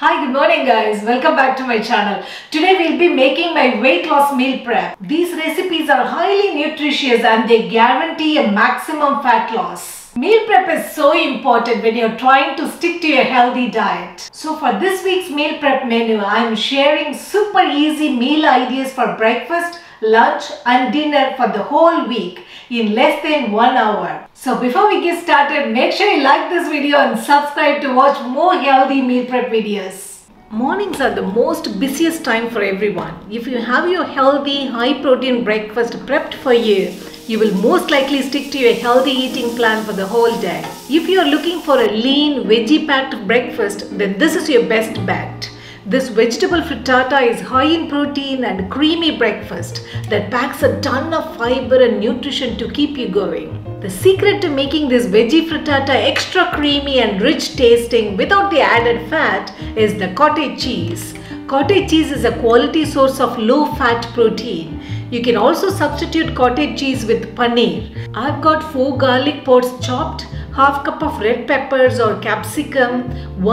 Hi, good morning guys. Welcome back to my channel. Today we'll be making my weight loss meal prep. These recipes are highly nutritious and they guarantee a maximum fat loss. Meal prep is so important when you're trying to stick to your healthy diet. So for this week's meal prep menu, I'm sharing super easy meal ideas for breakfast, lunch and dinner for the whole week in less than 1 hour. So before we get started, make sure you like this video and subscribe to watch more healthy meal prep videos. Mornings are the most busiest time for everyone. If you have your healthy, high protein breakfast prepped for you, you will most likely stick to your healthy eating plan for the whole day. If you are looking for a lean, veggie packed breakfast, then this is your best bet. This vegetable frittata is high in protein and creamy breakfast that packs a ton of fiber and nutrition to keep you going. The secret to making this veggie frittata extra creamy and rich tasting without the added fat is the cottage cheese. Cottage cheese is a quality source of low fat protein. You can also substitute cottage cheese with paneer. I've got 4 garlic pods chopped, half cup of red peppers or capsicum,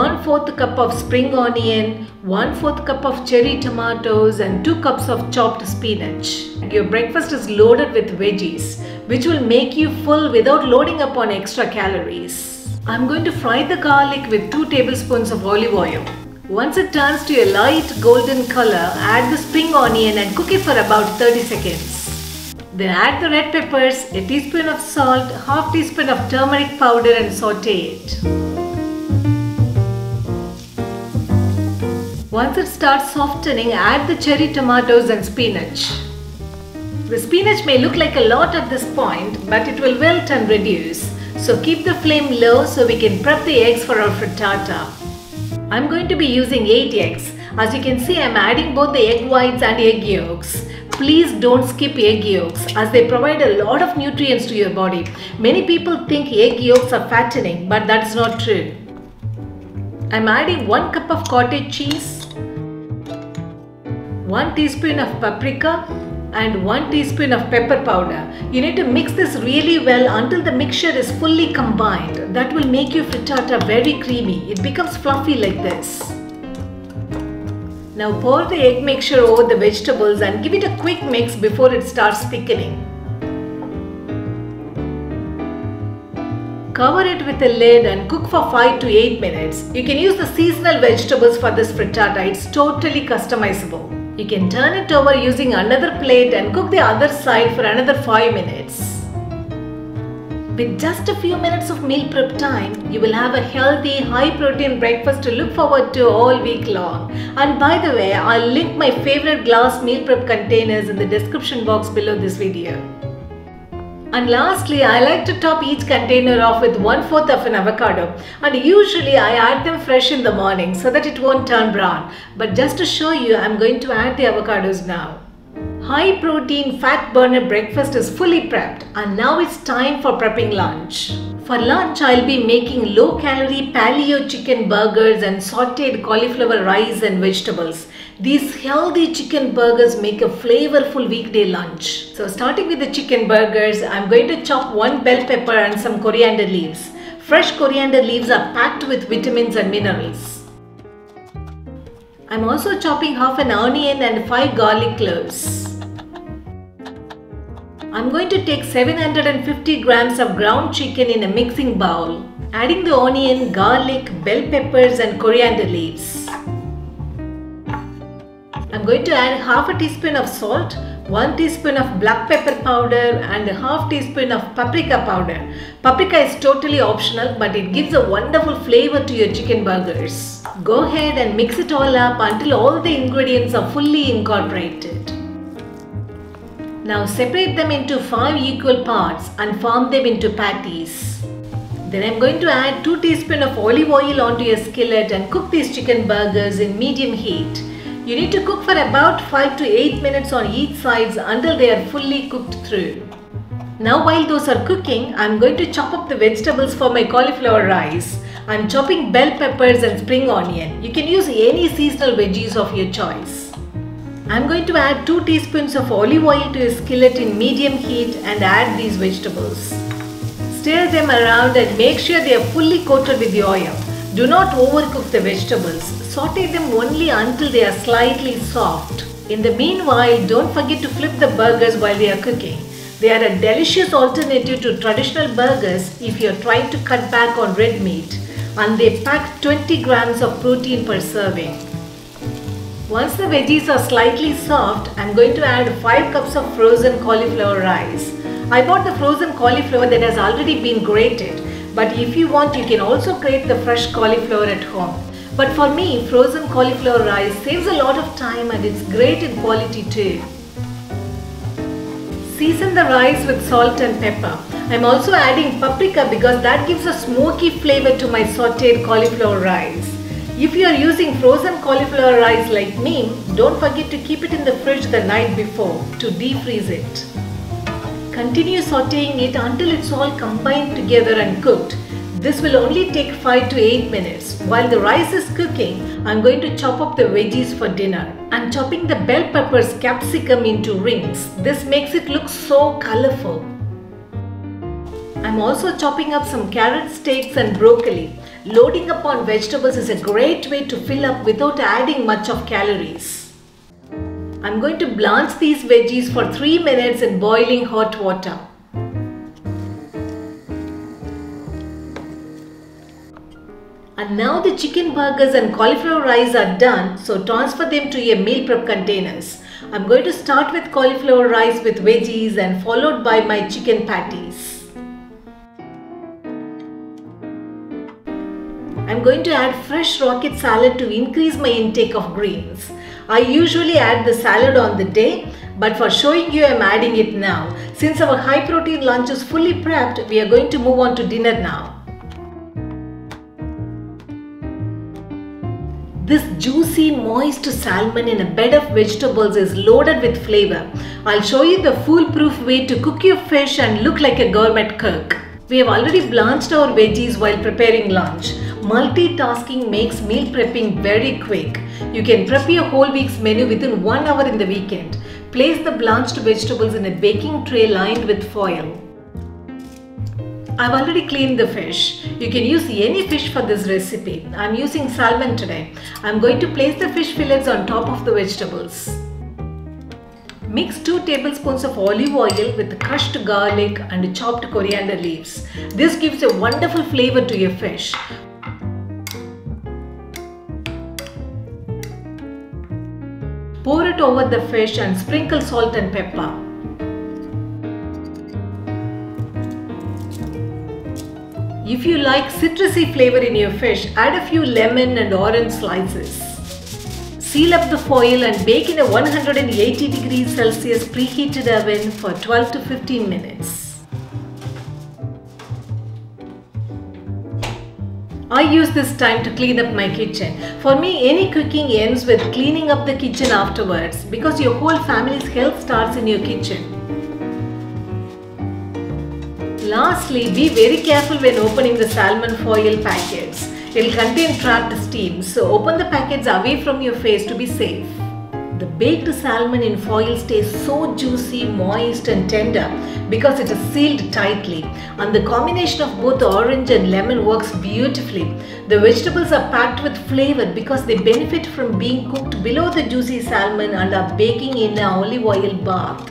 1/4 cup of spring onion, 1/4 cup of cherry tomatoes and 2 cups of chopped spinach. Your breakfast is loaded with veggies, which will make you full without loading up on extra calories. I'm going to fry the garlic with 2 tablespoons of olive oil. Once it turns to a light golden color, add the spring onion and cook it for about 30 seconds. Then add the red peppers, a teaspoon of salt, half teaspoon of turmeric powder and saute it. Once it starts softening, add the cherry tomatoes and spinach. The spinach may look like a lot at this point, but it will wilt and reduce. So keep the flame low so we can prep the eggs for our frittata. I'm going to be using 8 eggs. As you can see, I'm adding both the egg whites and egg yolks. Please don't skip egg yolks as they provide a lot of nutrients to your body. Many people think egg yolks are fattening, but that's not true. I'm adding 1 cup of cottage cheese, 1 teaspoon of paprika and 1 teaspoon of pepper powder. You need to mix this really well until the mixture is fully combined. That will make your frittata very creamy. It becomes fluffy like this. Now pour the egg mixture over the vegetables and give it a quick mix before it starts thickening. Cover it with a lid and cook for 5 to 8 minutes. You can use the seasonal vegetables for this frittata. It's totally customizable. You can turn it over using another plate and cook the other side for another 5 minutes. With just a few minutes of meal prep time, you will have a healthy, high-protein breakfast to look forward to all week long. And by the way, I'll link my favorite glass meal prep containers in the description box below this video. And lastly, I like to top each container off with 1/4 of an avocado, and usually I add them fresh in the morning so that it won't turn brown. But just to show you, I'm going to add the avocados now. High protein fat burner breakfast is fully prepped, and now it's time for prepping lunch. For lunch, I'll be making low calorie paleo chicken burgers and sauteed cauliflower rice and vegetables. These healthy chicken burgers make a flavorful weekday lunch. So starting with the chicken burgers, I'm going to chop 1 bell pepper and some coriander leaves. Fresh coriander leaves are packed with vitamins and minerals. I'm also chopping half an onion and 5 garlic cloves. I'm going to take 750 grams of ground chicken in a mixing bowl, adding the onion, garlic, bell peppers and coriander leaves. I'm going to add half a teaspoon of salt, 1 teaspoon of black pepper powder and a half teaspoon of paprika powder. Paprika is totally optional, but it gives a wonderful flavor to your chicken burgers. Go ahead and mix it all up until all the ingredients are fully incorporated. Now separate them into 5 equal parts and form them into patties. Then I'm going to add 2 teaspoons of olive oil onto your skillet and cook these chicken burgers in medium heat. You need to cook for about 5 to 8 minutes on each sides until they are fully cooked through. Now while those are cooking, I'm going to chop up the vegetables for my cauliflower rice. I'm chopping bell peppers and spring onion. You can use any seasonal veggies of your choice. I'm going to add 2 teaspoons of olive oil to a skillet in medium heat and add these vegetables. Stir them around and make sure they are fully coated with the oil. Do not overcook the vegetables Saute them only until they are slightly soft. In the meanwhile, don't forget to flip the burgers while they are cooking. They are a delicious alternative to traditional burgers if you are trying to cut back on red meat, and they pack 20 grams of protein per serving. Once the veggies are slightly soft, I'm going to add 5 cups of frozen cauliflower rice. I bought the frozen cauliflower that has already been grated, but if you want, you can also grate the fresh cauliflower at home. But for me, frozen cauliflower rice saves a lot of time and it's great in quality too. Season the rice with salt and pepper. I'm also adding paprika because that gives a smoky flavor to my sauteed cauliflower rice. If you are using frozen cauliflower rice like me, don't forget to keep it in the fridge the night before to defreeze it. Continue sauteing it until it's all combined together and cooked. This will only take 5 to 8 minutes. While the rice is cooking, I'm going to chop up the veggies for dinner. I'm chopping the bell peppers, capsicum into rings. This makes it look so colorful. I'm also chopping up some carrot steaks and broccoli. Loading up on vegetables is a great way to fill up without adding much of calories. I'm going to blanch these veggies for 3 minutes in boiling hot water. And now the chicken burgers and cauliflower rice are done, so transfer them to your meal prep containers. I'm going to start with cauliflower rice with veggies and followed by my chicken patties. I'm going to add fresh rocket salad to increase my intake of greens. I usually add the salad on the day, but for showing you I'm adding it now. Since our high protein lunch is fully prepped, we are going to move on to dinner now. This juicy, moist salmon in a bed of vegetables is loaded with flavor. I'll show you the foolproof way to cook your fish and look like a gourmet cook. We have already blanched our veggies while preparing lunch. Multitasking makes meal prepping very quick. You can prep your whole week's menu within 1 hour in the weekend. Place the blanched vegetables in a baking tray lined with foil. I've already cleaned the fish. You can use any fish for this recipe. I'm using salmon today. I'm going to place the fish fillets on top of the vegetables. Mix 2 tablespoons of olive oil with crushed garlic and chopped coriander leaves. This gives a wonderful flavor to your fish. Pour it over the fish and sprinkle salt and pepper. If you like citrusy flavor in your fish, add a few lemon and orange slices. Seal up the foil and bake in a 180 degrees Celsius preheated oven for 12 to 15 minutes. I use this time to clean up my kitchen. For me, any cooking ends with cleaning up the kitchen afterwards because your whole family's health starts in your kitchen. Lastly, be very careful when opening the salmon foil packets. It will contain trapped steam, so open the packets away from your face to be safe. The baked salmon in foil stays so juicy, moist and tender because it is sealed tightly, and the combination of both orange and lemon works beautifully. The vegetables are packed with flavor because they benefit from being cooked below the juicy salmon and are baking in an olive oil bath.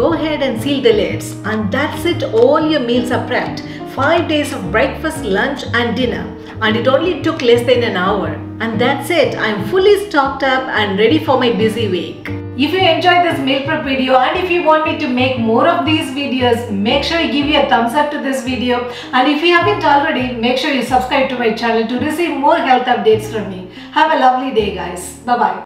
Go ahead and seal the lids, and that's it, all your meals are prepped. 5 days of breakfast, lunch and dinner, and it only took less than an hour. And that's it, I'm fully stocked up and ready for my busy week. If you enjoyed this meal prep video and if you want me to make more of these videos, make sure you give me a thumbs up to this video, and if you haven't already, make sure you subscribe to my channel to receive more health updates from me. Have a lovely day guys, bye bye.